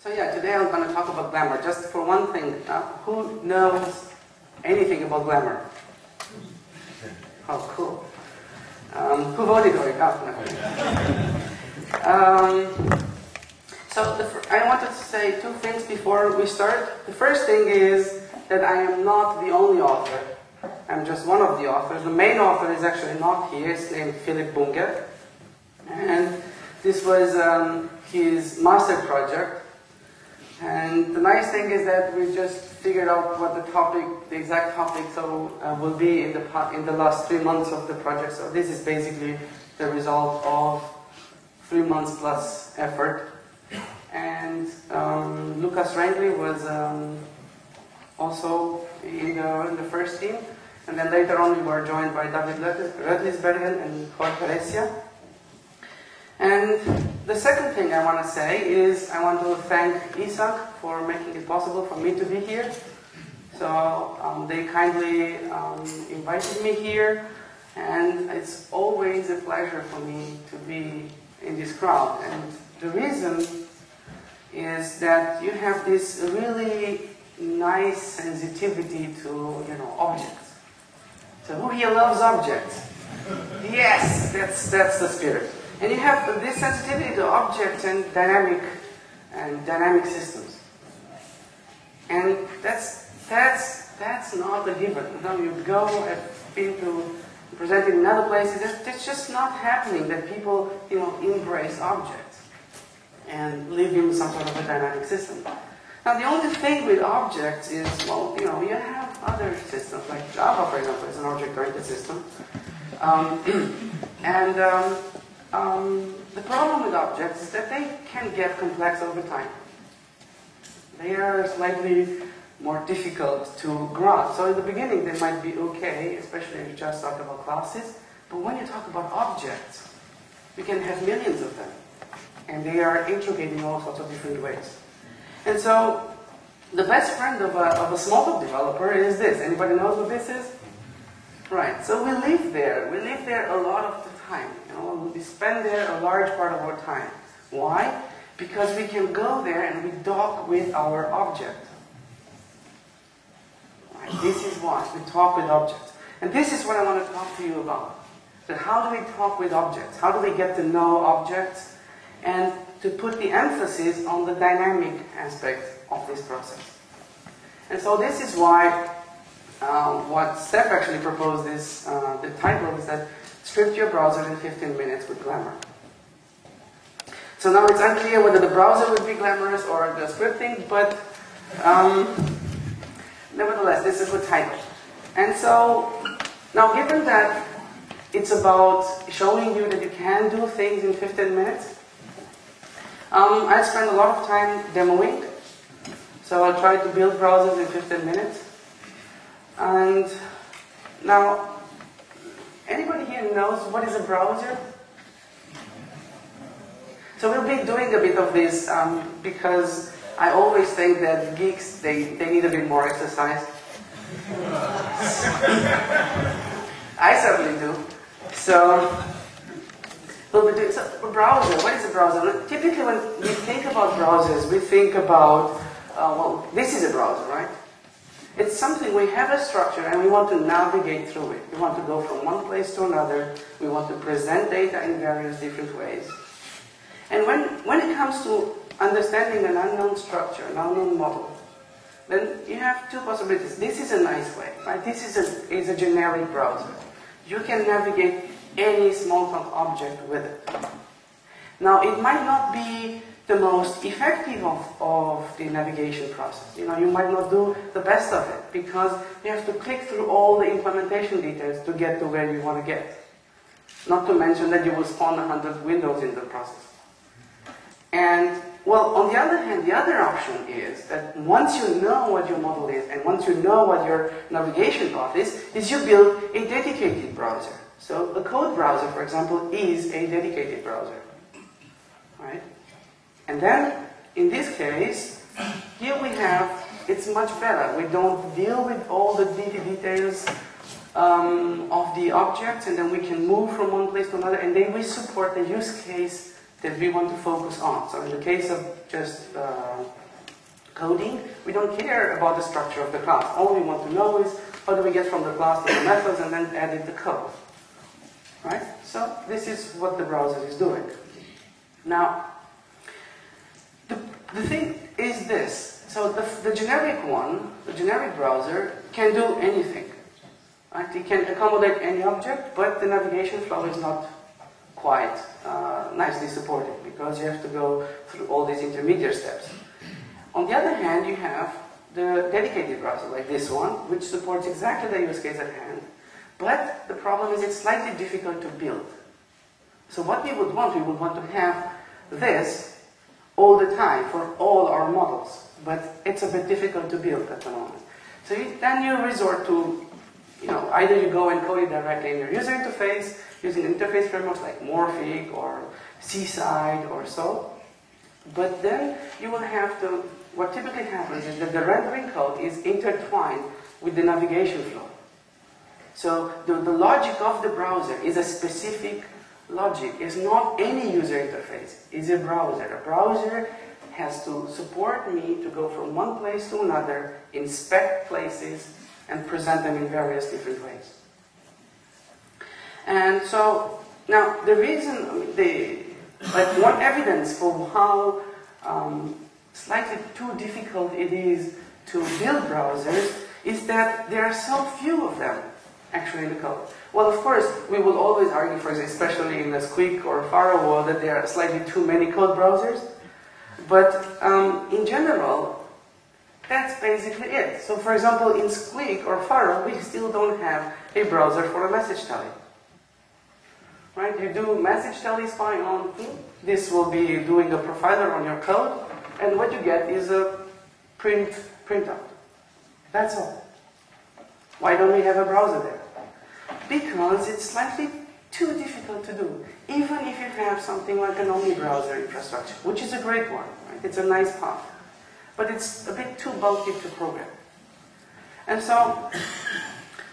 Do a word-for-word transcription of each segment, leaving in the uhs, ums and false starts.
So yeah, today I'm going to talk about Glamour. Just for one thing, uh, who knows anything about Glamour? Oh, cool. Um, who voted for it? Oh, no. um, so the, I wanted to say two things before we start. The first thing is that I am not the only author. I'm just one of the authors. The main author is actually not here. It's named Philip Bunker. And this was um, his master project. And the nice thing is that we just figured out what the topic, the exact topic, so uh, will be in the in the last three months of the project. So this is basically the result of three months plus effort. And um, Lucas Rangli was um, also in the in the first team, and then later on we were joined by David Rödlisbergen and Jorge Heresia. And the second thing I want to say is I want to thank Isak for making it possible for me to be here. So um, they kindly um, invited me here, and it's always a pleasure for me to be in this crowd. And the reason is that you have this really nice sensitivity to, you know, objects. So who here loves objects? Yes, that's that's the spirit. And you have this sensitivity to objects and dynamic and dynamic systems. And that's that's that's not a given. You know, you go and people present in another place, it's just not happening that people, you know, embrace objects and live in some sort of a dynamic system. Now the only thing with objects is, well, you know, you have other systems like Java, for example, is an object-oriented system. Um, and um, Um, the problem with objects is that they can get complex over time. They are slightly more difficult to grasp. So in the beginning they might be okay, especially if you just talk about classes. But when you talk about objects, you can have millions of them. And they are intricate in all sorts of different ways. And so the best friend of a, of a Smalltalk developer is this. Anybody knows what this is? Right, so we live there. We live there a lot of the time. We spend there a large part of our time. Why? Because we can go there and we talk with our object. Right? This is why we talk with objects. And this is what I want to talk to you about. So how do we talk with objects? How do we get to know objects? And to put the emphasis on the dynamic aspect of this process. And so this is why uh, what Steph actually proposed is, uh, the title is that Script your browser in fifteen minutes with Glamour. So now it's unclear whether the browser would be glamorous or the scripting, but um, nevertheless, this is the title. And so, now given that it's about showing you that you can do things in fifteen minutes, um, I spend a lot of time demoing. So I'll try to build browsers in fifteen minutes. And now, anybody here knows what is a browser? So we'll be doing a bit of this um, because I always think that geeks, they, they need a bit more exercise. I certainly do. So, we'll be doing, so a browser, what is a browser? Typically when we think about browsers, we think about, uh, well, this is a browser, right? It's something, we have a structure and we want to navigate through it. We want to go from one place to another. We want to present data in various different ways. And when, when it comes to understanding an unknown structure, an unknown model, then you have two possibilities. This is a nice way, right? This is a, is a generic browser. You can navigate any Smalltalk object with it. Now, it might not be the most effective of, of the navigation process. You know, you might not do the best of it because you have to click through all the implementation details to get to where you want to get. Not to mention that you will spawn a hundred windows in the process. And, well, on the other hand, the other option is that once you know what your model is and once you know what your navigation path is, is you build a dedicated browser. So a code browser, for example, is a dedicated browser, right? And then, in this case, here we have, it's much better. We don't deal with all the details um, of the objects, and then we can move from one place to another, and then we support the use case that we want to focus on. So in the case of just uh, coding, we don't care about the structure of the class. All we want to know is how do we get from the class to the methods and then edit the code. Right? So this is what the browser is doing. Now, the, the thing is this. So the, the generic one, the generic browser, can do anything. Right? It can accommodate any object, but the navigation flow is not quite uh, nicely supported because you have to go through all these intermediate steps. On the other hand, you have the dedicated browser, like this one, which supports exactly the use case at hand, but the problem is it's slightly difficult to build. So what we would want, we would want to have this all the time for all our models, but it's a bit difficult to build at the moment. So you, then you resort to, you know, either you go and code it directly in your user interface, using interface frameworks like Morphic or Seaside or so, but then you will have to, what typically happens is that the rendering code is intertwined with the navigation flow. So the, the logic of the browser is a specific logic. It's not any user interface. It's a browser. A browser has to support me to go from one place to another, inspect places, and present them in various different ways. And so, now the reason, I mean, the, like one evidence for how um, slightly too difficult it is to build browsers is that there are so few of them actually in the code. Well, of course, we will always argue, for example, especially in the Squeak or Pharo world, that there are slightly too many code browsers. But um, in general, that's basically it. So, for example, in Squeak or Pharo, we still don't have a browser for a message tally. Right? You do message tally spy on. This will be doing a profiler on your code, and what you get is a print printout. That's all. Why don't we have a browser there? Because it's slightly too difficult to do, even if you have something like an omni-browser infrastructure, which is a great one, right? It's a nice path, but it's a bit too bulky to program. And so,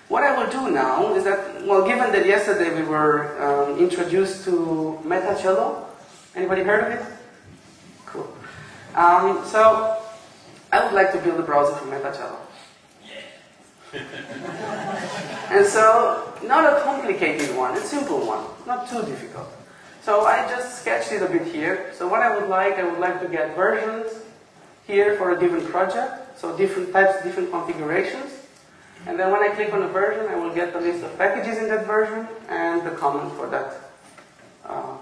what I will do now is that, well, given that yesterday we were um, introduced to MetaCello, anybody heard of it? Cool. Um, so, I would like to build a browser for MetaCello. And so, not a complicated one, a simple one, not too difficult. So I just sketched it a bit here. So what I would like, I would like to get versions here for a given project, so different types, different configurations. And then when I click on a version, I will get the list of packages in that version and the comment for that, uh,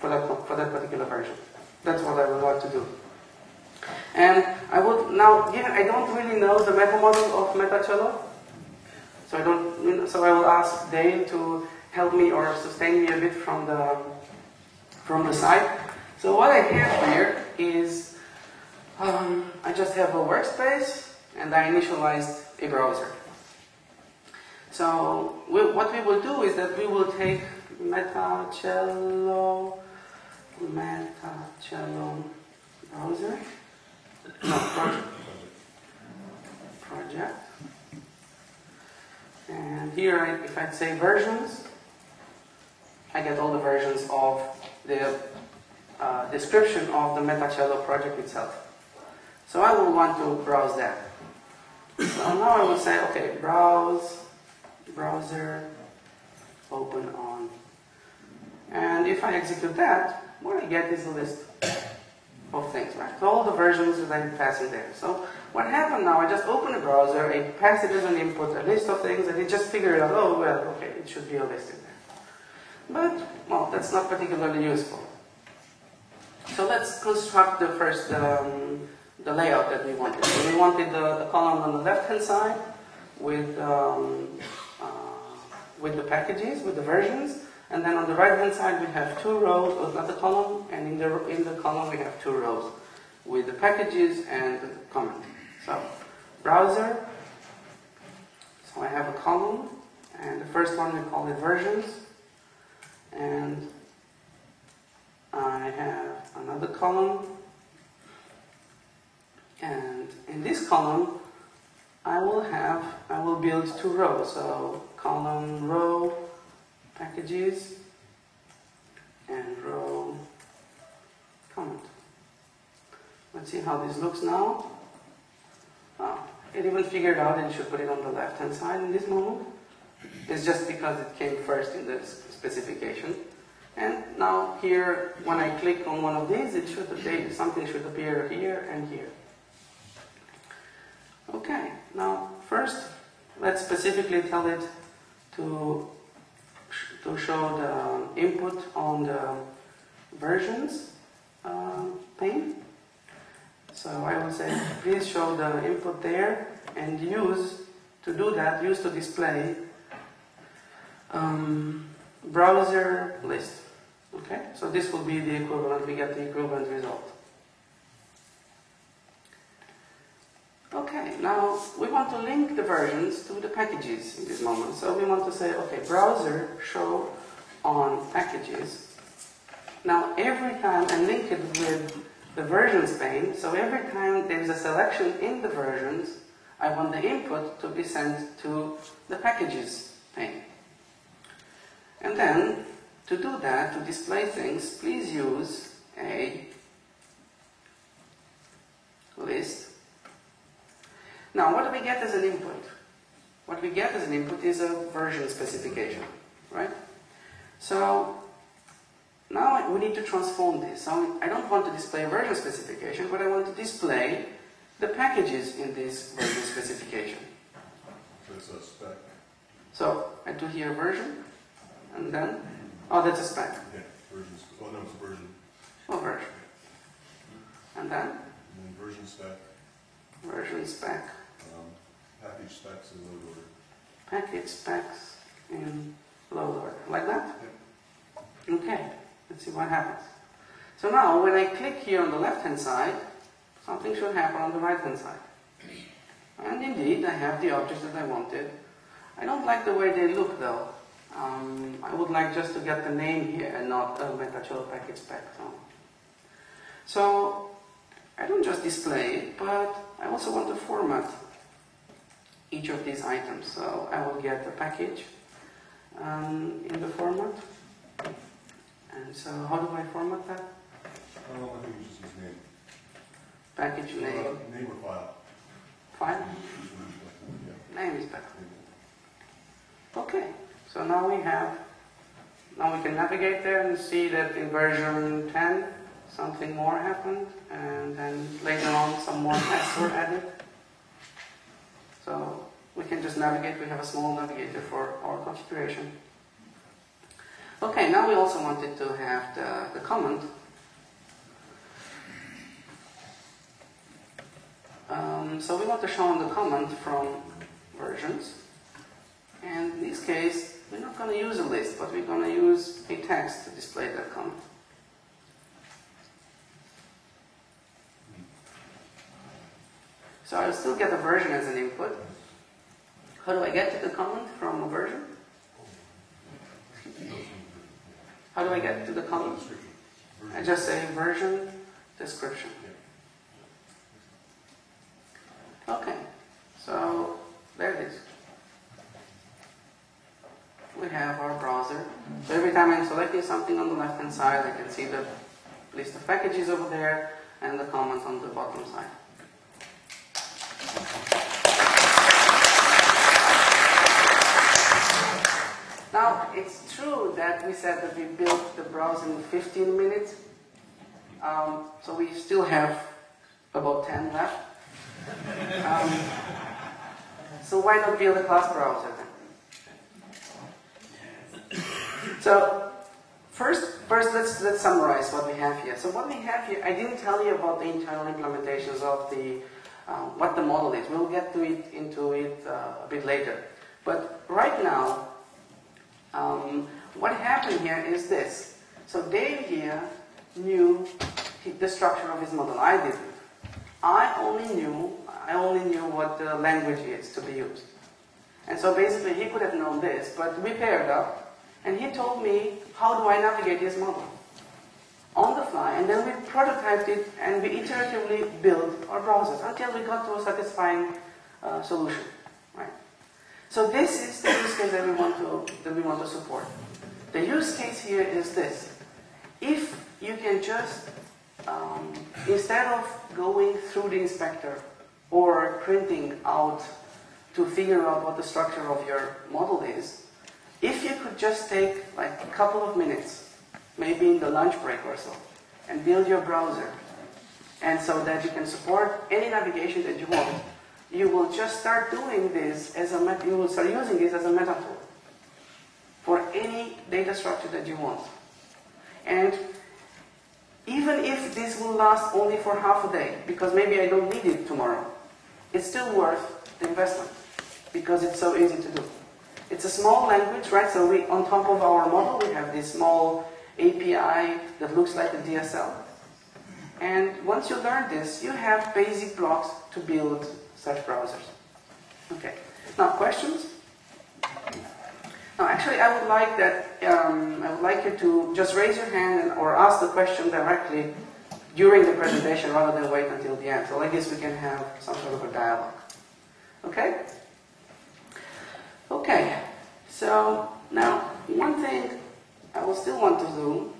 for that, for that particular version. That's what I would like to do. And I would now, given I don't really know the meta model of MetaCello, so I don't. So I will ask Dane to help me or sustain me a bit from the from the side. So what I have here is um, I just have a workspace and I initialized a browser. So we, what we will do is that we will take MetaCello MetaCello browser. No, project. Project. And here, I, if I say versions, I get all the versions of the uh, description of the MetaCello project itself. So I will want to browse that. So now I will say, okay, browse, browser, open on. And if I execute that, what I get is a list of things, right? So all the versions that I pass in there. So what happened now, I just open a browser, I pass it as an input, a list of things, and it just figured out, oh, well, okay, it should be a list in there. But, well, that's not particularly useful. So let's construct the first, um, the layout that we wanted. So we wanted the, the column on the left-hand side with, um, uh, with the packages, with the versions. And then on the right-hand side, we have two rows of another column, and in the, in the column, we have two rows with the packages and the comment. So, browser. So I have a column, and the first one, we call it versions. And I have another column. And in this column, I will have, I will build two rows. So, column, row, packages, and row Let's see how this looks now. Uh, it even figured out and should put it on the left hand side in this moment. It's just because it came first in the specification. And now here, when I click on one of these, it should update, something should appear here and here. Okay, now first, let's specifically tell it to, sh to show the input on the versions uh, pane. So I will say, please show the input there, and use, to do that, use to display um, browser list. Okay, so this will be the equivalent, we get the equivalent result. Okay, now we want to link the versions to the packages in this moment. So we want to say, okay, browser show on packages. Now every time, and link it with the versions pane, so every time there is a selection in the versions, I want the input to be sent to the packages pane. And then, to do that, to display things, please use a list. Now, what do we get as an input? What we get as an input is a version specification, right? So, now we need to transform this. So, I don't want to display a version specification, but I want to display the packages in this version specification. There's a spec. So, I do here version, and then, oh, that's a spec. Yeah, version, oh no, it's a version. Oh, version. And then? And then version spec. Version spec. Um, package specs in load order. Package specs in load order. Like that? Yep. Okay. Let's see what happens. So now, when I click here on the left-hand side, something should happen on the right-hand side. And indeed, I have the objects that I wanted. I don't like the way they look, though. Um, I would like just to get the name here and not a MetaCello package spec. So, so I don't just display it, but I also want to format each of these items. So I will get the package um, in the format. And so how do I format that? Um, I think you just use name. Package name. Uh, name or file. File? Name is better. Okay. So now we have, now we can navigate there and see that in version ten, something more happened, and then later on some more tests were added. So we can just navigate, we have a small navigator for our configuration. Okay, now we also wanted to have the, the comment. Um, so we want to show the comment from versions. And in this case, we're not going to use a list, but we're going to use a text to display that comment. So I'll still get a version as an input. How do I get to the comment from a version? How do I get to the comment? I just say version description. Okay, so there it is. We have our browser. So every time I'm selecting something on the left-hand side, I can see the list of packages over there and the comments on the bottom side. Now, it's true that we said that we built the browser in fifteen minutes, um, so we still have about ten left. Um, so why not build a class browser then? So first, first let's, let's summarize what we have here. So what we have here, I didn't tell you about the internal implementations of the, uh, what the model is. We'll get to it, into it uh, a bit later. But right now, Um, what happened here is this. So Dave here knew the structure of his model. I didn't. I only knew, I only knew what the language is to be used. And so basically he could have known this, but we paired up, and he told me how do I navigate his model on the fly, and then we prototyped it and we iteratively built our process until we got to a satisfying uh, solution. Right? So this is the use case that we want to that we want to support. The use case here is this: if you can just um, instead of going through the inspector or printing out to figure out what the structure of your model is, if you could just take like a couple of minutes, maybe in the lunch break or so, and build your browser, and so that you can support any navigation that you want, you will just start doing this as a meta, you will start using this as a meta tool for any data structure that you want. And even if this will last only for half a day, because maybe I don't need it tomorrow, it's still worth the investment because it's so easy to do. It's a small language, right? So we, on top of our model, we have this small A P I that looks like a D S L. And once you learn this, you have basic blocks to build such browsers. Okay, now questions? Now actually I would like that, um, I would like you to just raise your hand and, or ask the question directly during the presentation rather than wait until the end. So like this we can have some sort of a dialogue. Okay? Okay, so now one thing I will still want to do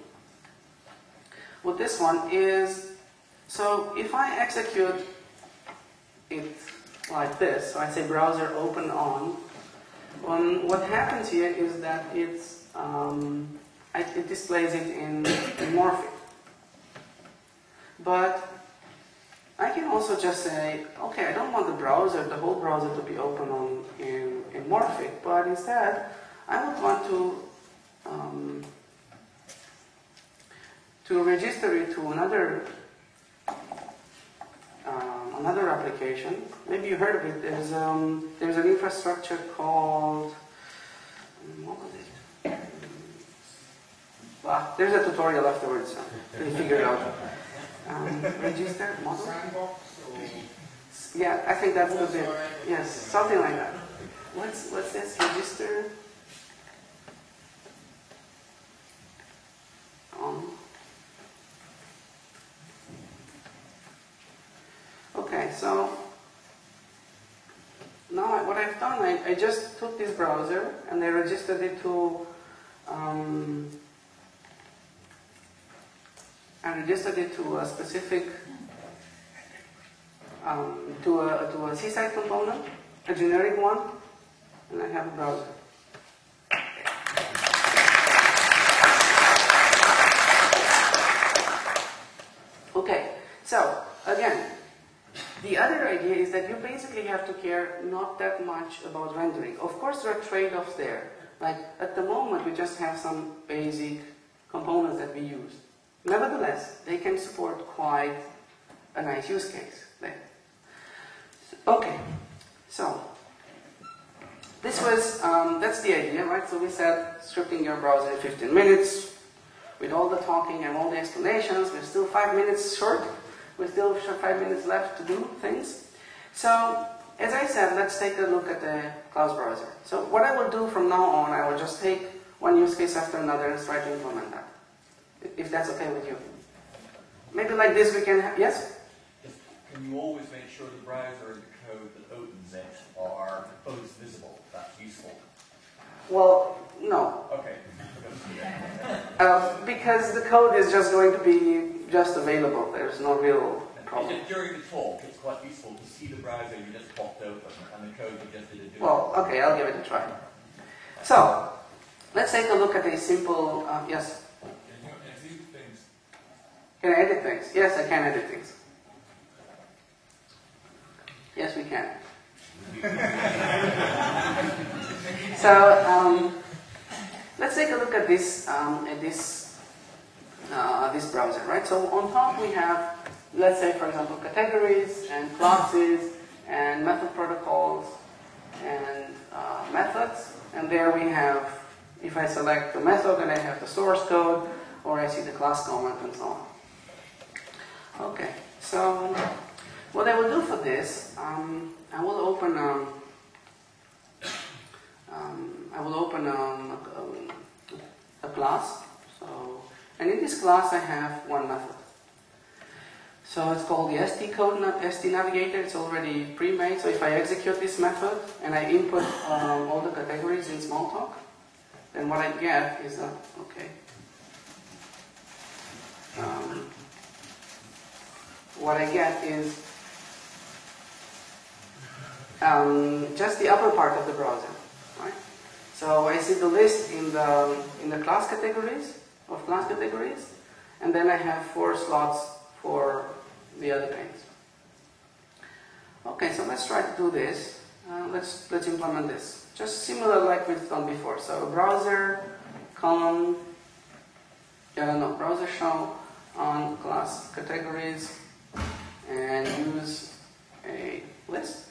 with this one is, so if I execute it like this, so I say browser open on, um, what happens here is that it's, um, it displays it in, in Morphic. But I can also just say, okay, I don't want the browser, the whole browser to be open on in, in Morphic, but instead I would want to um, to register it to another um, another application. Maybe you heard of it. There's um there's an infrastructure called what was it? Well, there's a tutorial afterwards. So you figure it out. Um, register model. Yeah, I think that's good. Yes, something like that. What's what's this register? Um, Okay, so now what I've done, I, I just took this browser and I registered it to, um, I registered it to a specific, um, to a to a Seaside component, a generic one, and I have a browser. Okay, so again. The other idea is that you basically have to care not that much about rendering. Of course there are trade-offs there. Like at the moment we just have some basic components that we use. Nevertheless, they can support quite a nice use case there. Okay, so this was, um, that's the idea, right? So we said scripting your browser in fifteen minutes with all the talking and all the explanations, we're still five minutes short. We still have five minutes left to do things. So, as I said, let's take a look at the cloud browser. So what I will do from now on, I will just take one use case after another and try to implement that, if that's okay with you. Maybe like this we can have, yes? Can you always make sure the browser and the code that opens it are both visible? That's useful. Well, no. Okay. uh, because the code is just going to be just available, there's no real problem. During the talk, it's quite useful to see the browser you just popped open and the code you just did it. Well, okay, I'll give it a try. So, let's take a look at a simple, uh, yes? Can you edit things? Can I edit things? Yes, I can edit things. Yes, we can. so, um, let's take a look at this, um, at this Uh, this browser, right? So on top we have, let's say for example, categories and classes and method protocols and uh, methods, and there we have, if I select the method, then I have the source code, or I see the class comment and so on. Okay, so what I will do for this, um, I will open, um, um, I will open um, a, a class. So. And in this class I have one method. So it's called the S T code, not S T navigator, it's already pre-made. So if I execute this method and I input um, all the categories in Smalltalk, then what I get is that, okay. Um, what I get is um, just the upper part of the browser, right? So I see the list in the in the class categories of class categories, and then I have four slots for the other panes. Okay, so let's try to do this. Uh, let's let's implement this. Just similar like we've done before. So browser column, yeah, no browser show on class categories, and use a list.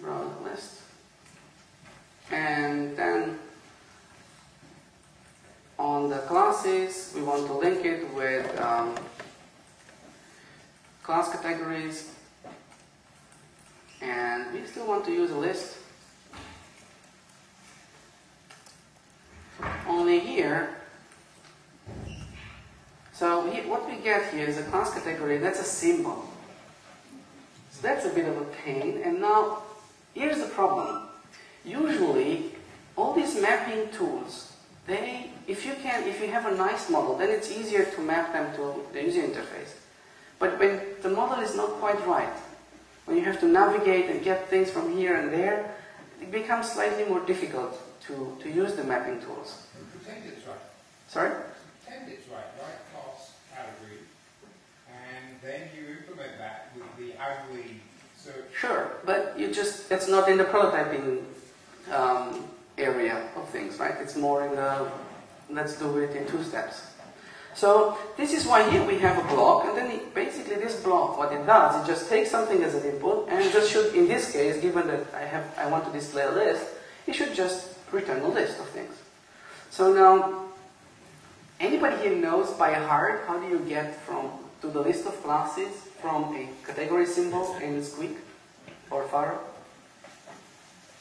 Browser list, and then on the classes we want to link it with um, class categories, and we still want to use a list. Only here, so he, what we get here is a class category that's a symbol. So that's a bit of a pain. And now here's the problem. Usually, all these mapping tools, they if you can if you have a nice model, then it's easier to map them to the user interface. But when the model is not quite right, when you have to navigate and get things from here and there, it becomes slightly more difficult to, to use the mapping tools. Pretend it's right. Sorry? Pretend it's right, right class category, and then you implement that with the ugly search. Sure, but you just, that's not in the prototyping um, area of things, right? It's more in the, let's do it in two steps. So this is why here we have a block, and then it, basically this block, what it does, it just takes something as an input, and just should, in this case, given that I have, I want to display a list, it should just return a list of things. So now, anybody here knows by heart how do you get from to the list of classes from a category symbol in Squeak or Pharo?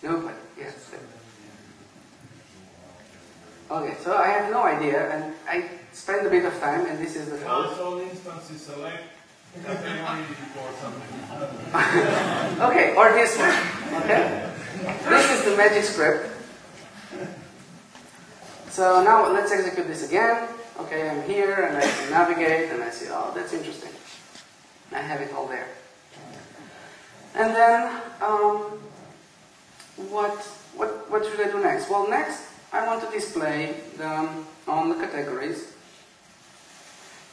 Nobody. Yes. Okay, so I have no idea, and I spend a bit of time, and this is the code. All instances select category or something. Okay, or this one. Okay, this is the magic script. So now let's execute this again. Okay, I'm here, and I can navigate, and I see, oh, that's interesting. I have it all there. And then, um, what, what, what should I do next? Well, next, I want to display them on the categories.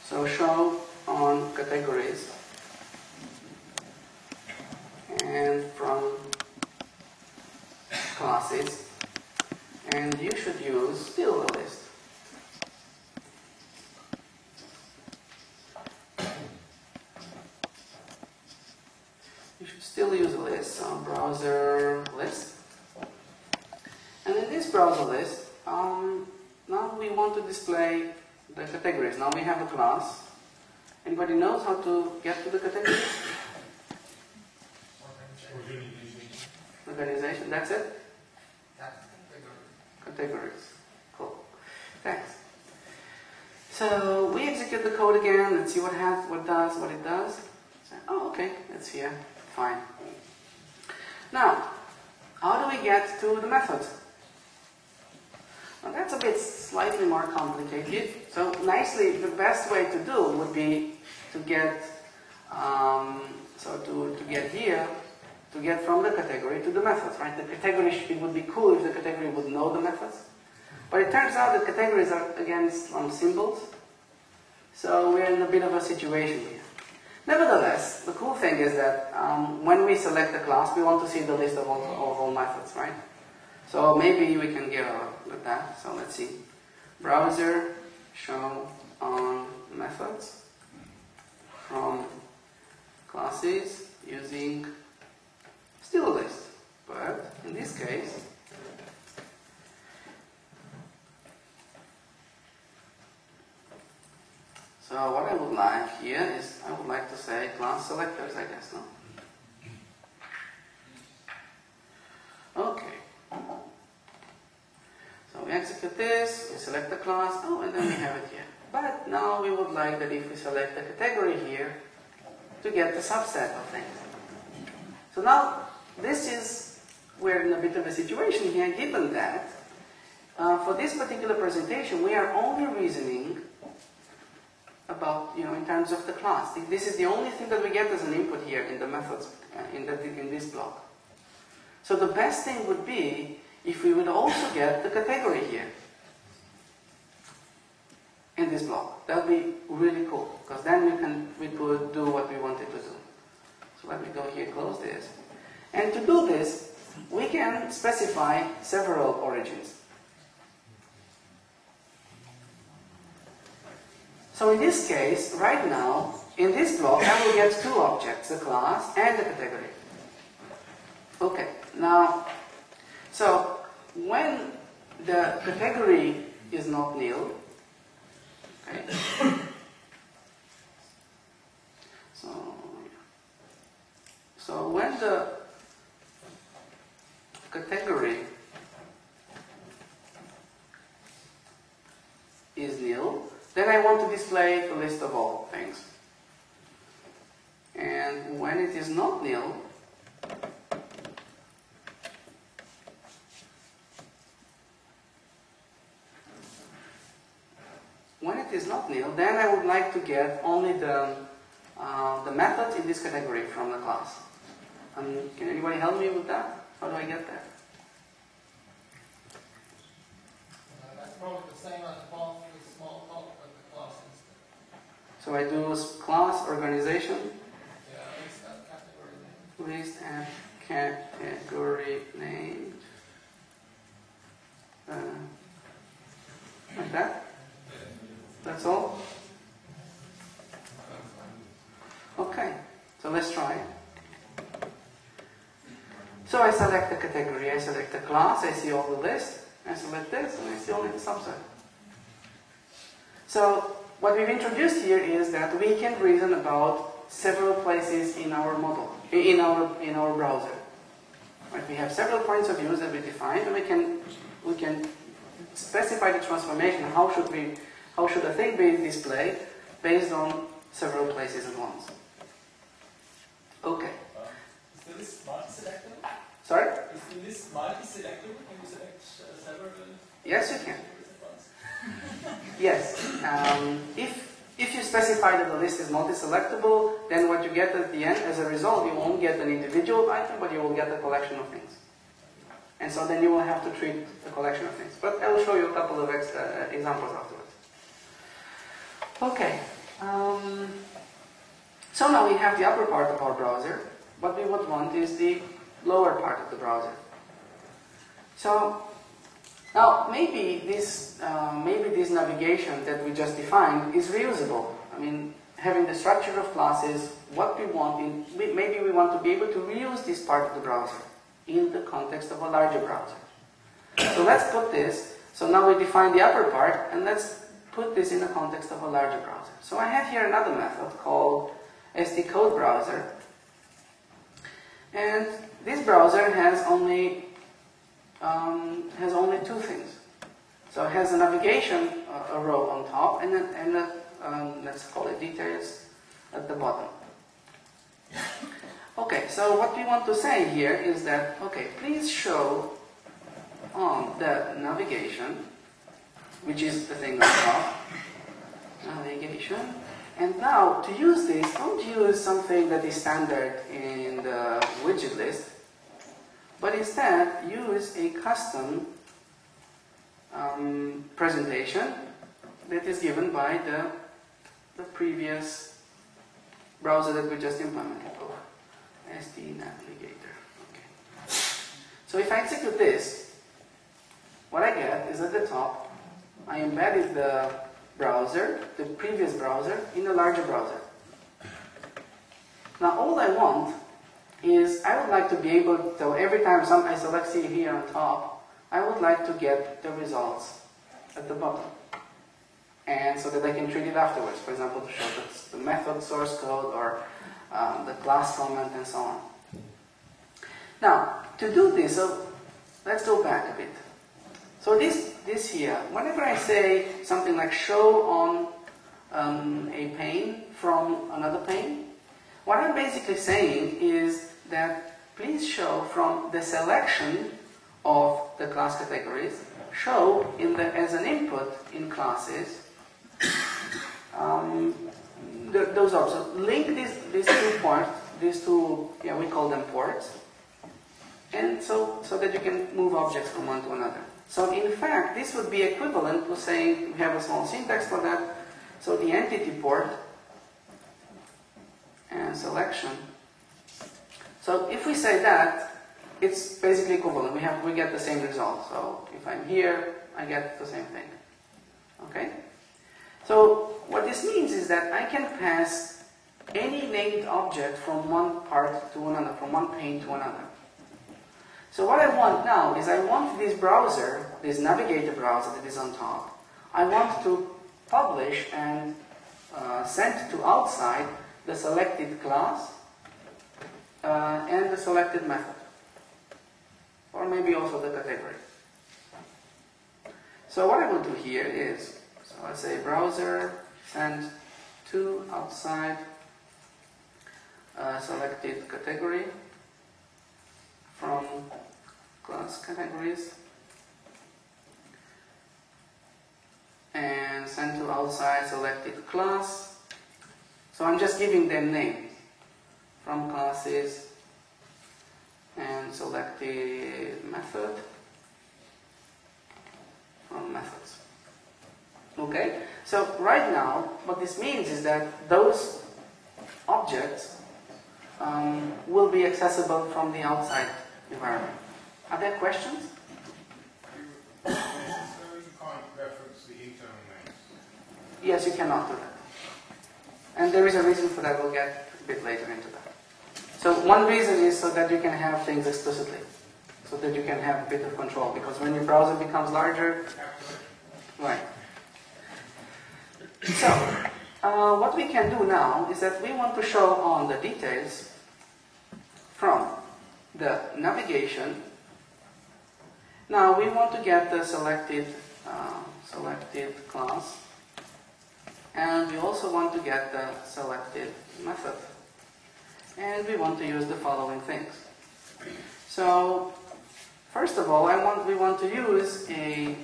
So show on categories. And from classes. And you should use still a list. You should still use a list, so browser list. And in this browser list, um, now we want to display the categories. Now we have a class. Anybody knows how to get to the categories? Organization. Organization, that's it? That's categories. Categories. Cool. Thanks. So we execute the code again. Let's see what has, what does, what it does. So, oh, okay. It's here. Fine. Now, how do we get to the method? Now that's a bit slightly more complicated. So nicely, the best way to do would be to get um, so to, to get here, to get from the category to the methods, right? The category, it would be cool if the category would know the methods. But it turns out that categories are, again, some symbols. So we're in a bit of a situation here. Nevertheless, the cool thing is that um, when we select a class, we want to see the list of all, of all methods, right? So maybe we can give a look at that. So let's see. Browser show on methods from classes using still a list. But in this case, so what I would like here is, I would like to say class selectors, I guess, no? Okay. So we execute this, we select the class, oh, and then we have it here. But now we would like that if we select the category here, to get the subset of things. So now, this is, we're in a bit of a situation here, given that, uh, for this particular presentation, we are only reasoning about you know, in terms of the class. This is the only thing that we get as an input here in the methods, in, the, in this block. So the best thing would be if we would also get the category here in this block. That would be really cool, because then we can we could do what we wanted to do. So let me go here, close this. And to do this, we can specify several origins. So in this case, right now, in this block, I will get two objects, the class and the category. Okay, now, so when the category is not nil, okay, so, so when the category is nil, then I want to display the list of all things. And when it is not nil, when it is not nil, then I would like to get only the uh, the methods in this category from the class. Um, can anybody help me with that? How do I get that? Uh, that's probably the same as both with Smalltalk, but the class instead. So I do class, organization, yeah, list and category name. List and category name. Uh, like that? That's all? Okay, so let's try it. So I select the category, I select the class, I see all the list, I select this, and I see only the subset. So what we've introduced here is that we can reason about several places in our model, in our in our browser. Right? We have several points of views that we define, and we can we can specify the transformation. How should we how should a thing be displayed based on several places at once? Okay. Is the list multi-selectable? Sorry? Is the list multi-selectable? Can you select uh, several? Yes, you can. Yes. Um, if, if you specify that the list is multi-selectable, then what you get at the end, as a result, you won't get an individual item, but you will get a collection of things. And so then you will have to treat the collection of things. But I will show you a couple of extra examples afterwards. Okay. Um, so now we have the upper part of our browser. What we would want is the lower part of the browser. So now maybe this uh, maybe this navigation that we just defined is reusable. I mean, having the structure of classes, what we want in maybe we want to be able to reuse this part of the browser in the context of a larger browser. So let's put this. So now we define the upper part, and let's put this in the context of a larger browser. So I have here another method called S D Code Browser. And this browser has only um, has only two things. So it has a navigation uh, a row on top, and then and a, um, let's call it details at the bottom. Okay. So what we want to say here is that okay, please show on the navigation, which is the thing on top, navigation. And now, to use this, don't use something that is standard in the widget list, but instead use a custom um, presentation that is given by the, the previous browser that we just implemented, over S D Navigator. Okay. So if I execute this, what I get is at the top, I embedded the browser, the previous browser, in a larger browser. Now all I want is, I would like to be able to, so every time some, I select C here on top, I would like to get the results at the bottom. And so that I can treat it afterwards, for example, to show the, the method source code or um, the class comment and so on. Now, to do this, so let's go back a bit. So this, this here, whenever I say something like show on um, a pane from another pane, what I'm basically saying is that please show from the selection of the class categories, show in the, as an input in classes, um, those up. So link these these two parts, these two, yeah, we call them ports, and so so that you can move objects from one to another. So in fact, this would be equivalent to saying we have a small syntax for that. So the entity port and selection. So if we say that, it's basically equivalent. We have we get the same result. So if I'm here, I get the same thing. Okay. So what this means is that I can pass any named object from one part to another, from one pane to another. So what I want now is I want this browser, this navigator browser that is on top, I want to publish and uh, send to outside the selected class uh, and the selected method, or maybe also the category. So what I will do here is, so let's say browser send to outside uh, selected category from class categories and send to outside selected class. So I'm just giving them names from classes and selected method from methods. Okay, so right now what this means is that those objects um, will be accessible from the outside environment. Are there questions? Yes, you cannot do that. And there is a reason for that, we'll get a bit later into that. So one reason is so that you can have things explicitly, so that you can have a bit of control, because when your browser becomes larger... Right. So, uh, what we can do now is that we want to show on the details from the navigation. Now we want to get the selected, uh, selected class. And we also want to get the selected method. And we want to use the following things. So, first of all, I want, we want to use a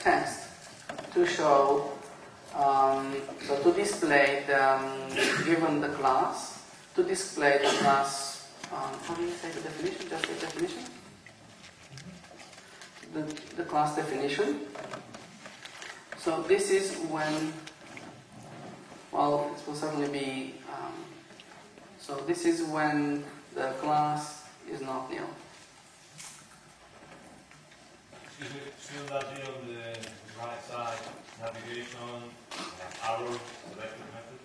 text to show, um, so to display the, um, given the class, to display the class, um, how do you say the definition? Just the definition? The, the class definition. So this is when, well, it will certainly be, um, so this is when the class is not new. Should that be on the right side, navigation, arrow, selected method,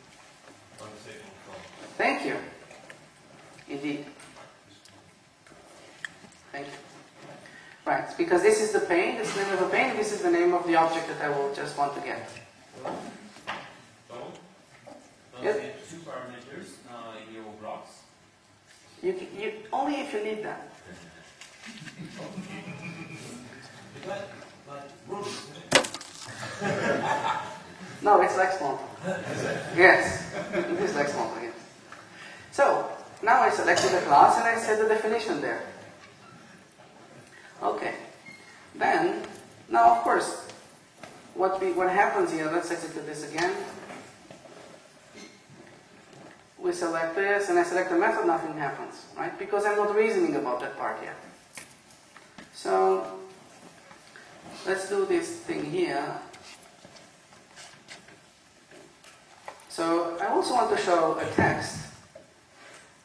or the second column? Thank you. Indeed. Thank you. Right, because this is the pane, this is the name of the pane, this is the name of the object that I will just want to get. So, so yep. Two parameters uh, in your blocks? You, you, only if you need that. but, but rules, no, it's like Smalltalk. Yes, it is like Smalltalk, yes. So, now I selected a class and I set the definition there. Okay, then, now of course, what we what happens here, let's execute this again. We select this, and I select the method, nothing happens, right? Because I'm not reasoning about that part yet. So, let's do this thing here. So, I also want to show a text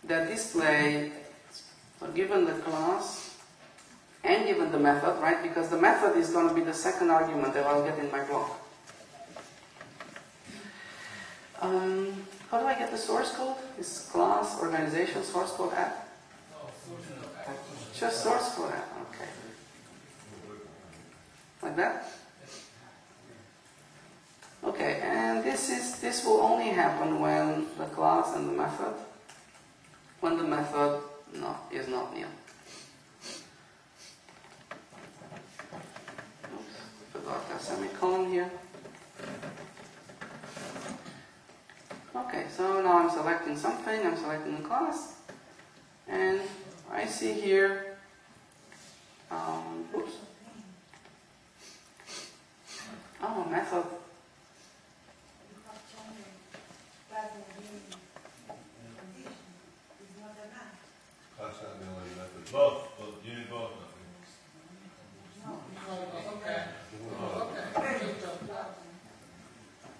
that displays, so given the class, and given the method, right? Because the method is going to be the second argument that I'll get in my block. Um, how do I get the source code? Is class, organization, source code app? No, source code app. Just source code app, okay. Like that? Okay, and this is this will only happen when the class and the method, when the method no, is not new. Got a semicolon here. Okay, so now I'm selecting something, I'm selecting the class, and I see here, um, oops, oh, method.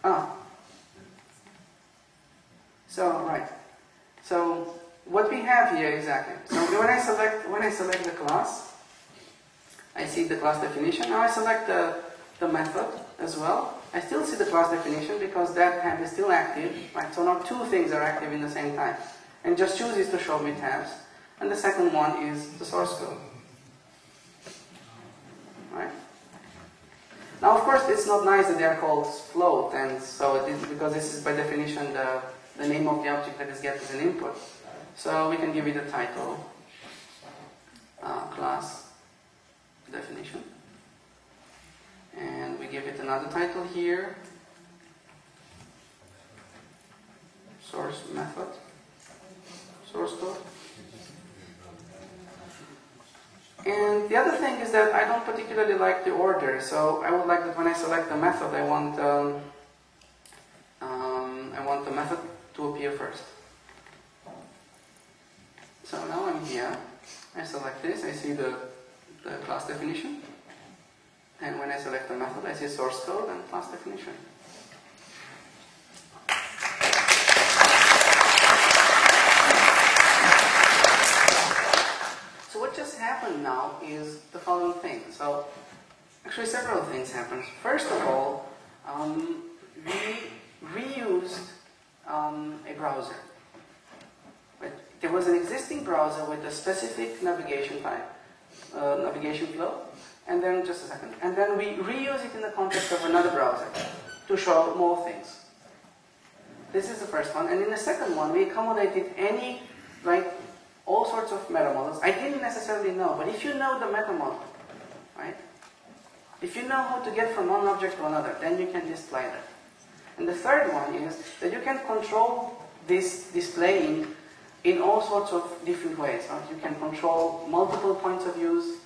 Ah. So, right. So, what we have here exactly. So, when I select when I select the class, I see the class definition. Now I select the, the method as well. I still see the class definition because that tab is still active, right? So now two things are active in the same time. And just chooses to show me tabs. And the second one is the source code. Right? Now, of course, it's not nice that they are called float, and so it is, because this is by definition the, the name of the object that is get as an input. So we can give it a title, uh, class definition, and we give it another title here, source method, source code. And the other thing is that I don't particularly like the order, so I would like that when I select the method, I want um, um, I want the method to appear first. So now I'm here. I select this. I see the, the class definition, and when I select the method, I see source code and class definition. Now is the following thing. So, actually several things happened. First of all, um, we reused um, a browser. But there was an existing browser with a specific navigation type, uh, navigation flow, and then, just a second, and then we reuse it in the context of another browser to show more things. This is the first one, and in the second one, we accommodated any, like, all sorts of meta models. I didn't necessarily know, but if you know the meta model, right? If you know how to get from one object to another, then you can display that. And the third one is that you can control this displaying in all sorts of different ways. Right? You can control multiple points of views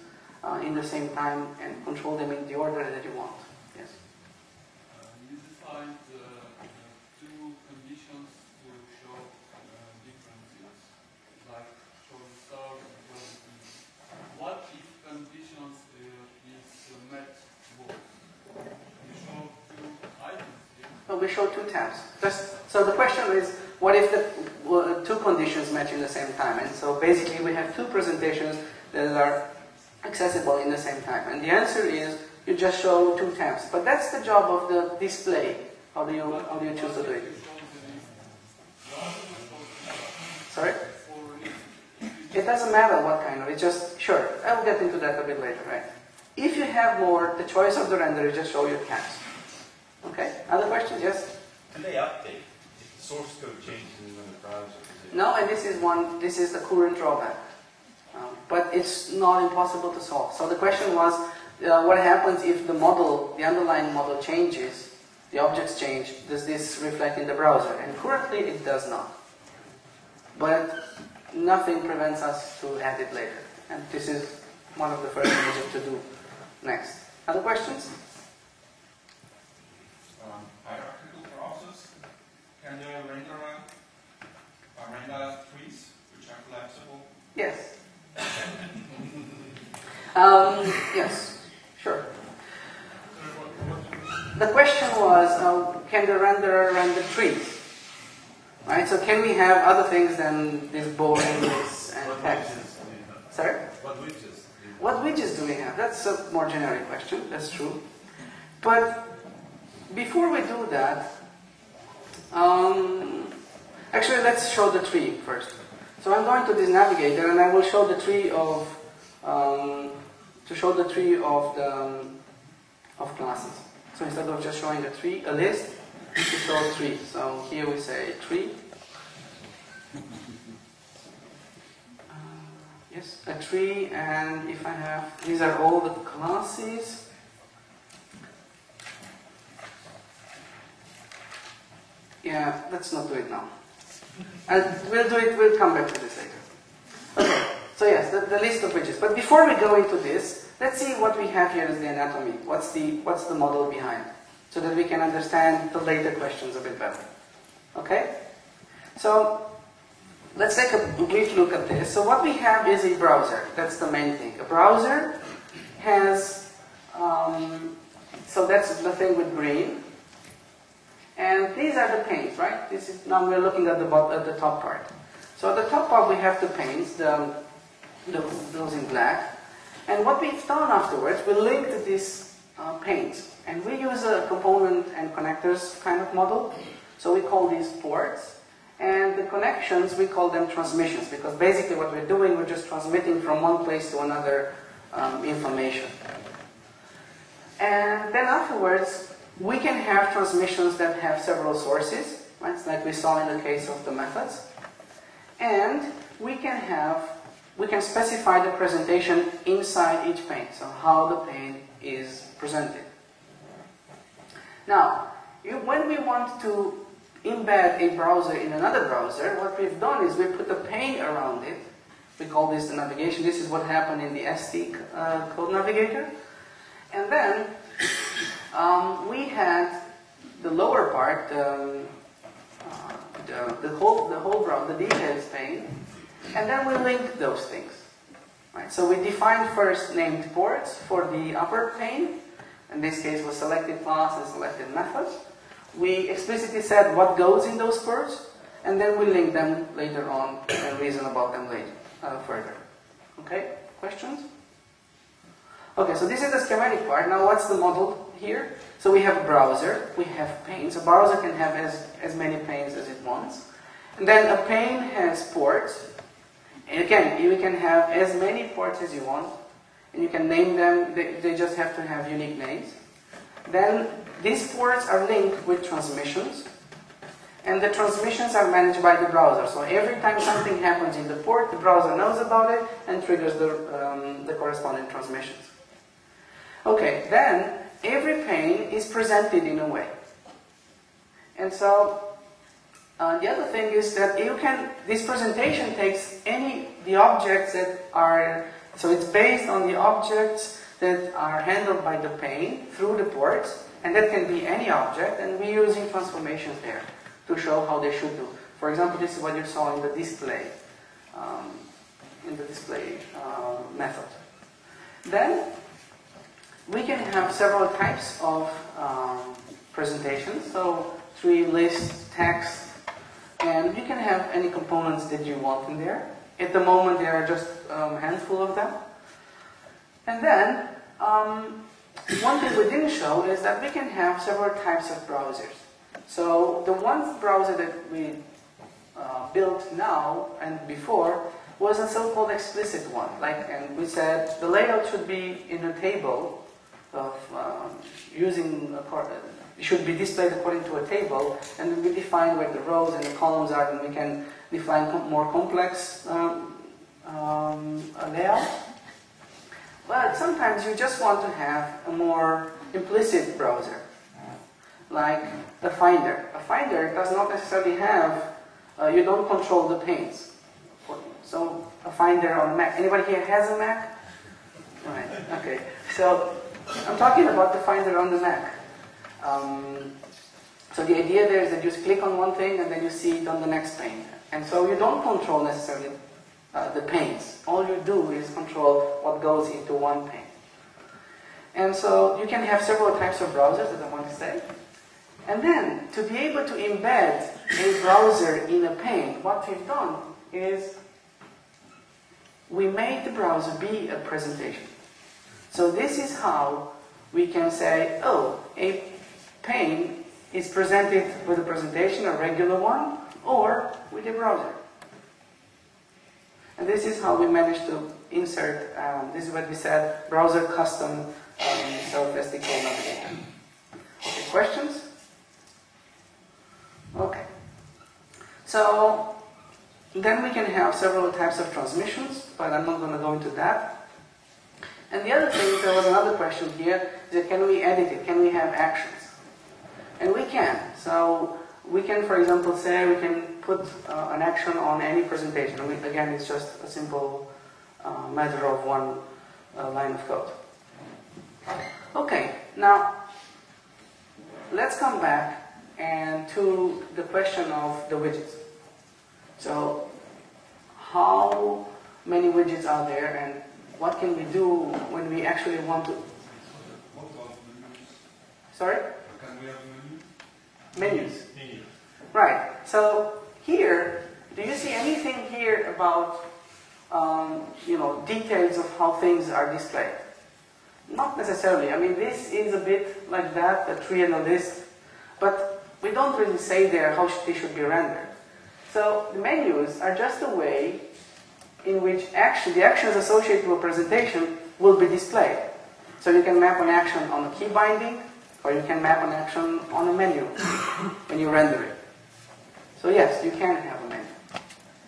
uh, in the same time and control them in the order that you want. Yes? Uh, you defined uh, two conditions to show uh, different views. Like what if conditions uh, is uh, met both? We show two items here. No, we show two tabs. Just, so the question is, what if the uh, two conditions match in the same time? And so basically we have two presentations that are accessible in the same time. And the answer is, you just show two tabs. But that's the job of the display. How do you, how do you choose to do it? Sorry? It doesn't matter what kind of, it's just, sure, I'll get into that a bit later, right? If you have more, the choice of the renderer, just show your tabs. Okay? Other questions? Yes? Can they update if the source code changes in the browser? No, and this is one, this is the current drawback. Um, but it's not impossible to solve. So the question was, uh, what happens if the model, the underlying model changes, the objects change, does this reflect in the browser? And currently it does not. But nothing prevents us to add it later. And this is one of the first things to do next. Other questions? Um, hierarchical process. Can the renderer uh, render trees which are collapsible? Yes. um, yes, sure. The question was, uh, can the renderer render trees? Right, so can we have other things than this boring this and text? Sorry? What widgets? What widgets do we have? That's a more generic question, that's true. But before we do that, um, actually let's show the tree first. So I'm going to this navigator and I will show the tree of um, to show the tree of the um, of classes. So instead of just showing a tree, a list, to show tree. So here we say tree. Uh, yes, a tree, and if I have, these are all the classes. Yeah, let's not do it now. And we'll do it, we'll come back to this later. Okay, so yes, the, the list of widgets. But before we go into this, let's see what we have here is the anatomy. What's the, what's the model behind? So that we can understand the later questions a bit better. Okay? So, let's take a brief look at this. So what we have is a browser. That's the main thing. A browser has, um, so that's the thing with green. are the panes, right? This is now we're looking at the at the top part. So at the top part we have the panes, the, the those in black, and what we've done afterwards, we linked these uh, panes, and we use a component and connectors kind of model. So we call these ports, and the connections we call them transmissions, because basically what we're doing, we're just transmitting from one place to another um, information. And then afterwards, we can have transmissions that have several sources, right? It's like we saw in the case of the methods. And we can have, we can specify the presentation inside each pane, so how the pane is presented. Now, when we want to embed a browser in another browser, what we've done is we put a pane around it. We call this the navigation. This is what happened in the S T uh, code navigator. And then um, we had the lower part, um, uh, the, the whole, the whole browser, the details pane, and then we linked those things. Right? So we defined first named ports for the upper pane. In this case, was selected class and selected methods. We explicitly said what goes in those ports, and then we link them later on and reason about them later, uh, further. Okay, questions? Okay, so this is the schematic part. Now what's the model here? So we have a browser, we have panes. A browser can have as, as many panes as it wants. And then a pane has ports. And again, you can have as many ports as you want. And you can name them, they, they just have to have unique names. Then these ports are linked with transmissions, and the transmissions are managed by the browser. So every time something happens in the port, the browser knows about it and triggers the, um, the corresponding transmissions. Okay, then every pane is presented in a way. And so uh, the other thing is that you can, this presentation takes any, the objects that are, so it's based on the objects that are handled by the pane through the ports, and that can be any object, and we're using transformations there to show how they should do. For example, this is what you saw in the display, um, in the display uh, method. Then we can have several types of um, presentations, so tree, list, text, and you can have any components that you want in there. At the moment, there are just um, a handful of them. And then, um, one thing we didn't show is that we can have several types of browsers. So the one browser that we uh, built now and before was a so-called explicit one. Like, and we said the layout should be in a table of um, using a card, it should be displayed according to a table, and then we define where the rows and the columns are, and we can define com more complex um, um, layout. But sometimes you just want to have a more implicit browser, like the Finder. A Finder does not necessarily have, uh, you don't control the panes. So a Finder on a Mac. Anybody here has a Mac? Right, okay. So I'm talking about the Finder on the Mac. Um, so the idea there is that you just click on one thing and then you see it on the next pane. And so you don't control necessarily uh, the panes. All you do is control what goes into one pane. And so you can have several types of browsers, as I want to say. And then, to be able to embed a browser in a pane, what we've done is we made the browser be a presentation. So this is how we can say, oh, a pane is presented with a presentation, a regular one, or with a browser. And this is how we managed to insert, um, this is what we said, browser custom um, self-testing code navigator. Okay, questions? Okay. So, then we can have several types of transmissions, but I'm not going to go into that. And the other thing, there was another question here, is that can we edit it? Can we have actions? And we can. So we can, for example, say we can put uh, an action on any presentation. We, again, it's just a simple uh, matter of one uh, line of code. Okay, now let's come back and to the question of the widgets. So how many widgets are there, and what can we do when we actually want to? Sorry? Can we have menus? Menus. Menus. Right, so here, do you see anything here about um, you know, details of how things are displayed? Not necessarily. I mean, this is a bit like that, a tree and a list, but we don't really say there how they should be rendered. So the menus are just a way in which action, the actions associated to a presentation will be displayed. So you can map an action on a key binding, or you can map an action on a menu when you render it. So yes, you can have a menu.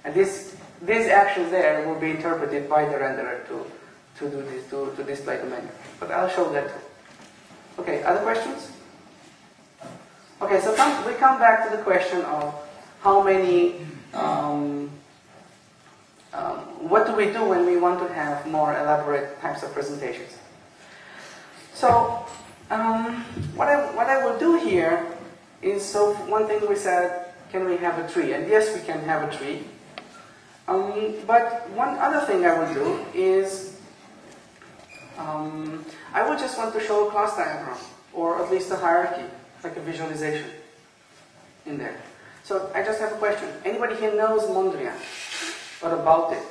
And this, these actions there will be interpreted by the renderer to, to, do this, to, to display the menu. But I'll show that too. Okay, other questions? Okay, so come, we come back to the question of how many, um, um, what do we do when we want to have more elaborate types of presentations? So, um, what, I, what I will do here is, so one thing we said, can we have a tree? And yes, we can have a tree. Um, but one other thing I will do is, um, I would just want to show a class diagram, or at least a hierarchy, like a visualization in there. So I just have a question. Anybody here knows Mondrian? What about it?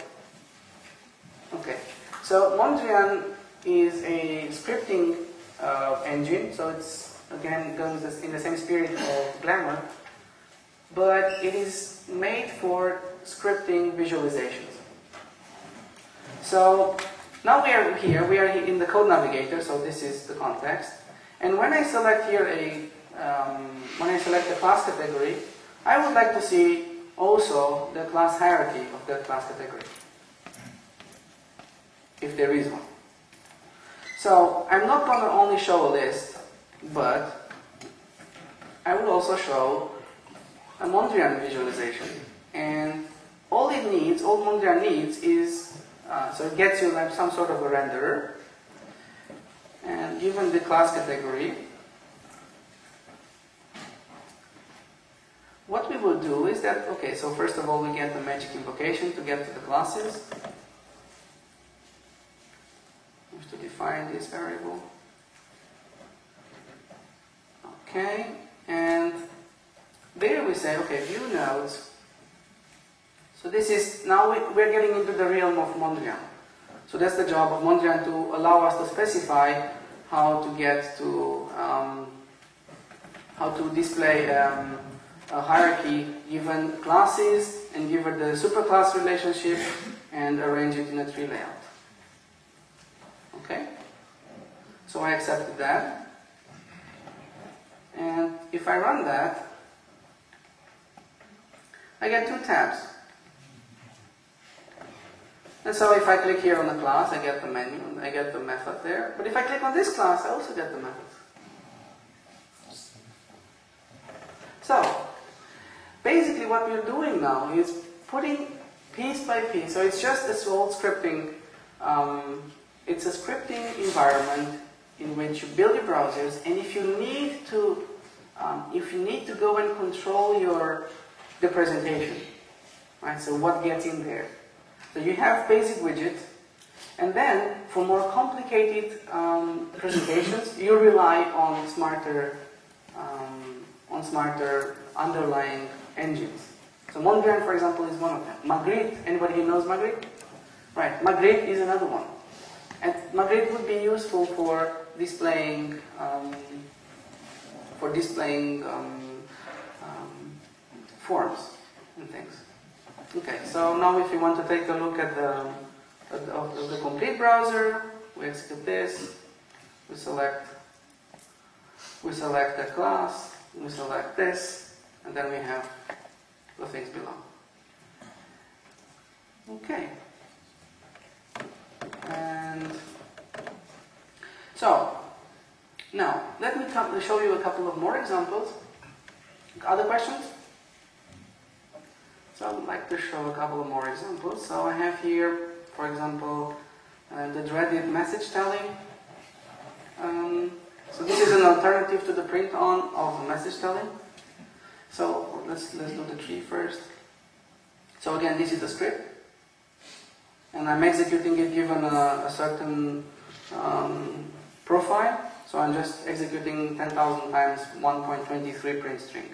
Okay. So Mondrian is a scripting uh, engine. So it's, again, goes in the same spirit of Glamour. But it is made for scripting visualizations. So now we are here. We are in the code navigator. So this is the context. And when I select here a, um, when I select a class category, I would like to see also the class hierarchy of that class category, if there is one. So I'm not going to only show a list, but I will also show a Mondrian visualization. And all it needs, all Mondrian needs is, uh, so it gets you like some sort of a renderer, and given the class category, what we will do is that, okay, so first of all, we get the magic invocation to get to the classes. We have to define this variable. Okay, and there we say, okay, view nodes. So this is, now we, we're getting into the realm of Mondrian. So that's the job of Mondrian, to allow us to specify how to get to, um, how to display um, a hierarchy, given classes, and given the superclass relationship, and arrange it in a tree layout. Okay? So I accepted that. And if I run that, I get two tabs. And so if I click here on the class, I get the menu, and I get the method there. But if I click on this class, I also get the method. So, basically what we're doing now is putting piece by piece, so it's just this whole scripting, um, it's a scripting environment in which you build your browsers, and if you need to, um, if you need to go and control your, the presentation, right, so what gets in there. So you have basic widgets, and then for more complicated um, presentations, you rely on smarter, um, on smarter underlying engines. So Mondrian, for example, is one of them. Magritte, anybody who knows Magritte? Right, Magritte is another one. And Magritte would be useful for displaying, um, for displaying um, um, forms and things. Okay, so now if you want to take a look at the, at the, at the complete browser, we execute this, we select, we select that class, we select this, and then we have the things below. Okay. And so, now, let me come, show you a couple of more examples. Other questions? So I would like to show a couple of more examples. So I have here, for example, uh, the dreaded message telling. Um, so this is an alternative to the print on of the message telling. So let's, let's do the tree first. So again, this is the script. And I'm executing it given a, a certain um, profile. So I'm just executing ten thousand times one point two three print string.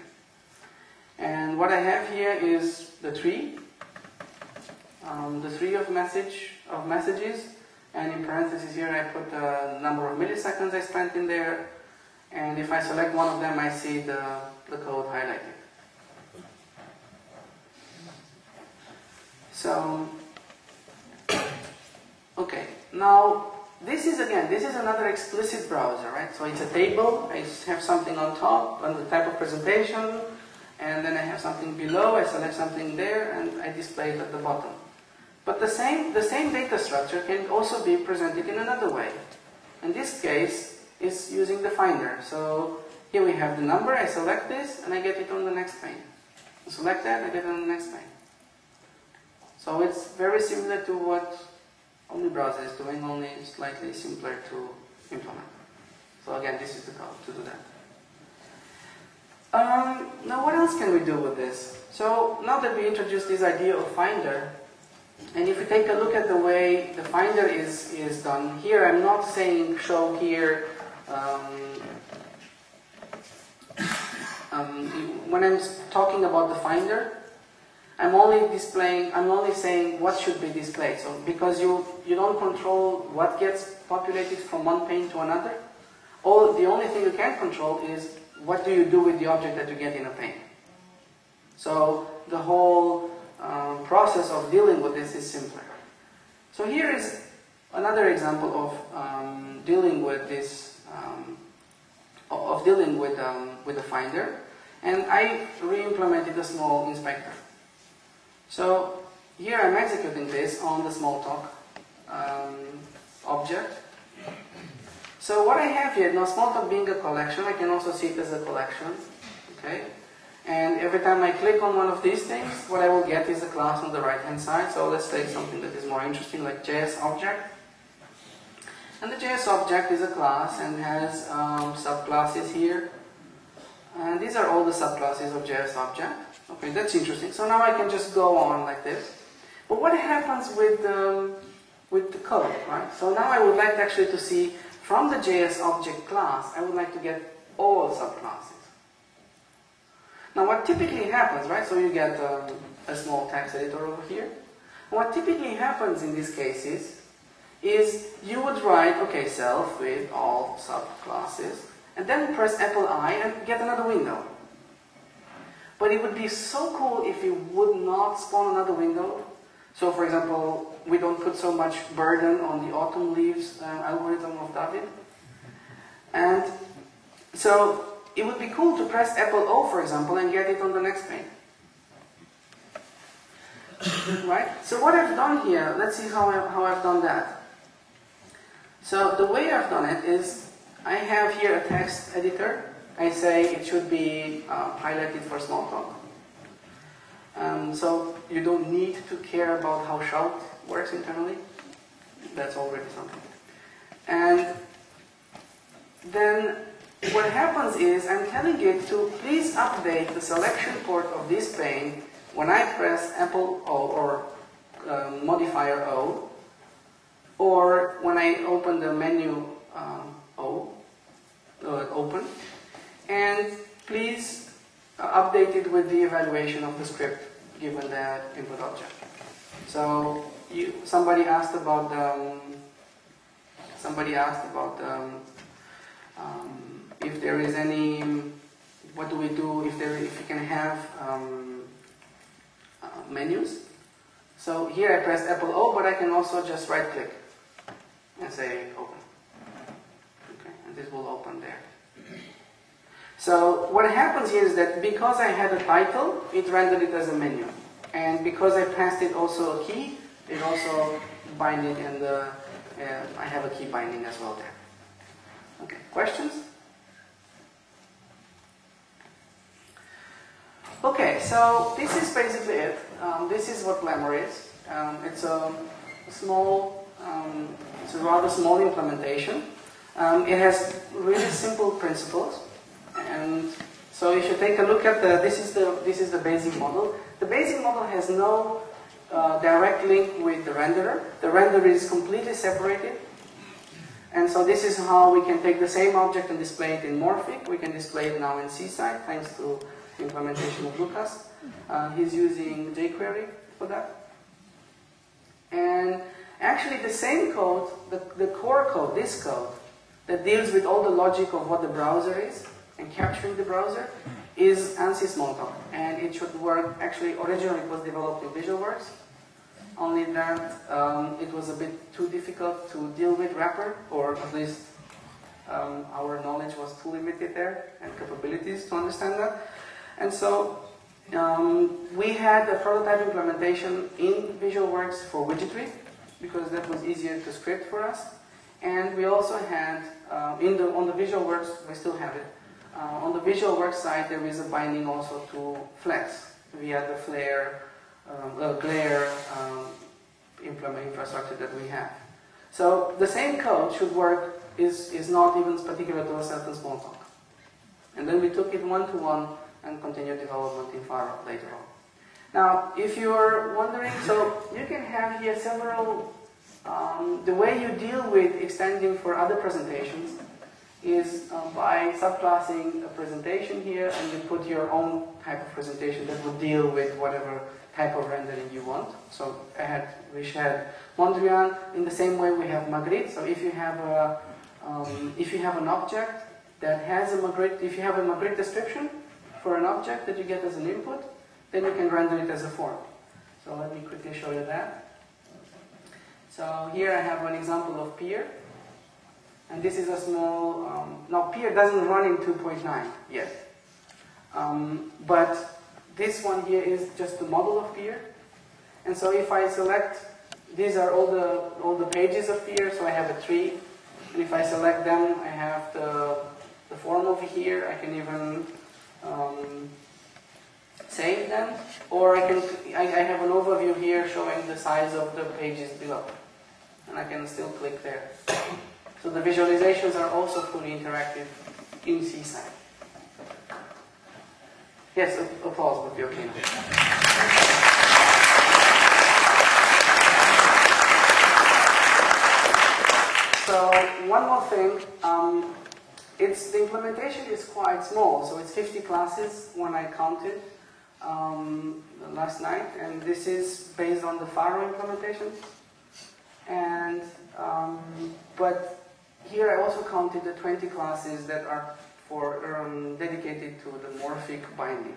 And what I have here is the tree, um, the tree of message of messages, and in parentheses here I put the number of milliseconds I spent in there, and if I select one of them I see the, the code highlighted. So, okay, now this is again, this is another explicit browser, right? So it's a table, I have something on top, on the type of presentation, and then I have something below, I select something there, and I display it at the bottom. But the same, the same data structure can also be presented in another way. In this case, it's using the finder. So here we have the number, I select this, and I get it on the next pane. I select that, I get it on the next pane. So it's very similar to what OmniBrowser is doing, only slightly simpler to implement. So again, this is the code to do that. Um, now what else can we do with this? So now that we introduced this idea of Finder, and if we take a look at the way the Finder is, is done, here I'm not saying show here, um, um, when I'm talking about the Finder, I'm only displaying, I'm only saying what should be displayed. So because you, you don't control what gets populated from one pane to another, all, the only thing you can control is what do you do with the object that you get in a pane? So the whole um, process of dealing with this is simpler. So here is another example of um, dealing with this, um, of dealing with um, with the finder, and I re-implemented a small inspector. So here I'm executing this on the Smalltalk um, object. So what I have here, now Smalltalk being a collection, I can also see it as a collection, okay? And every time I click on one of these things, what I will get is a class on the right-hand side. So let's take something that is more interesting, like JSObject. And the JSObject is a class and has um, subclasses here. And these are all the subclasses of JSObject. Okay, that's interesting. So now I can just go on like this. But what happens with, um, with the code, right? So now I would like actually to see from the JSObject class, I would like to get all subclasses. Now what typically happens, right, so you get um, a small text editor over here. What typically happens in these cases is you would write, okay, self with all subclasses, and then press Apple I and get another window. But it would be so cool if you would not spawn another window. So, for example, we don't put so much burden on the autumn leaves um, algorithm of David. And so it would be cool to press Apple O, for example, and get it on the next pane. Right? So what I've done here, let's see how, I, how I've done that. So the way I've done it is I have here a text editor. I say it should be uh, highlighted for Smalltalk. Um, so you don't need to care about how shout works internally. That's already something. And then what happens is I'm telling it to please update the selection port of this pane when I press Apple O or uh, modifier O, or when I open the menu um, O, uh, open, and please Uh, updated with the evaluation of the script given that input object. So you, somebody asked about um, somebody asked about um, um, if there is any, what do we do if there if we can have um, uh, menus. So here I press Apple O, but I can also just right click and say open. Okay, and this will open there. So what happens here is that because I had a title, it rendered it as a menu. And because I passed it also a key, it also binding and uh, I have a key binding as well there. Okay, questions? Okay, so this is basically it. Um, this is what Glamour is. Um, it's a small, um, it's a rather small implementation. Um, it has really simple principles. And so you should take a look at the, this is the, this is the basic model. The basic model has no uh, direct link with the renderer. The renderer is completely separated. And so this is how we can take the same object and display it in Morphic. We can display it now in Seaside thanks to implementation of Lucas. Uh, he's using jQuery for that. And actually the same code, the, the core code, this code, that deals with all the logic of what the browser is and capturing the browser, is ANSI Smalltalk. And it should work, actually originally it was developed in VisualWorks, only that um, it was a bit too difficult to deal with wrapper, or at least um, our knowledge was too limited there, and capabilities to understand that. And so um, we had a prototype implementation in VisualWorks for Widgetry, because that was easier to script for us. And we also had, uh, in the, on the VisualWorks, we still have it, uh, on the VisualWorks side there is a binding also to Flex via the Flare, um, uh, Glare um, implement infrastructure that we have. So the same code should work, is, is not even particular to ourselves in Smalltalk. And then we took it one-to-one -one and continued development in Pharo later on. Now, if you're wondering, so you can have here several, um, the way you deal with extending for other presentations is uh, by subclassing a presentation here, and you put your own type of presentation that would deal with whatever type of rendering you want. So I had, we shared Mondrian, in the same way we have Magritte. So if you have, a, um, if you have an object that has a Magritte, if you have a Magritte description for an object that you get as an input, then you can render it as a form. So let me quickly show you that. So here I have an example of Peer. And this is a small, um, now Peer doesn't run in two point nine yet. Um, but this one here is just the model of Peer. And so if I select, these are all the, all the pages of Peer, so I have a tree. And if I select them, I have the, the form over here. I can even, um, save them, or I can I, I have an overview here showing the size of the pages below, and I can still click there. So the visualizations are also fully interactive in Seaside. Yes, applause would be okay. So one more thing. Um, it's the implementation is quite small, so it's fifty classes when I counted. Um, last night, and this is based on the Pharo implementation. And um, but here I also counted the twenty classes that are for um, dedicated to the Morphic binding.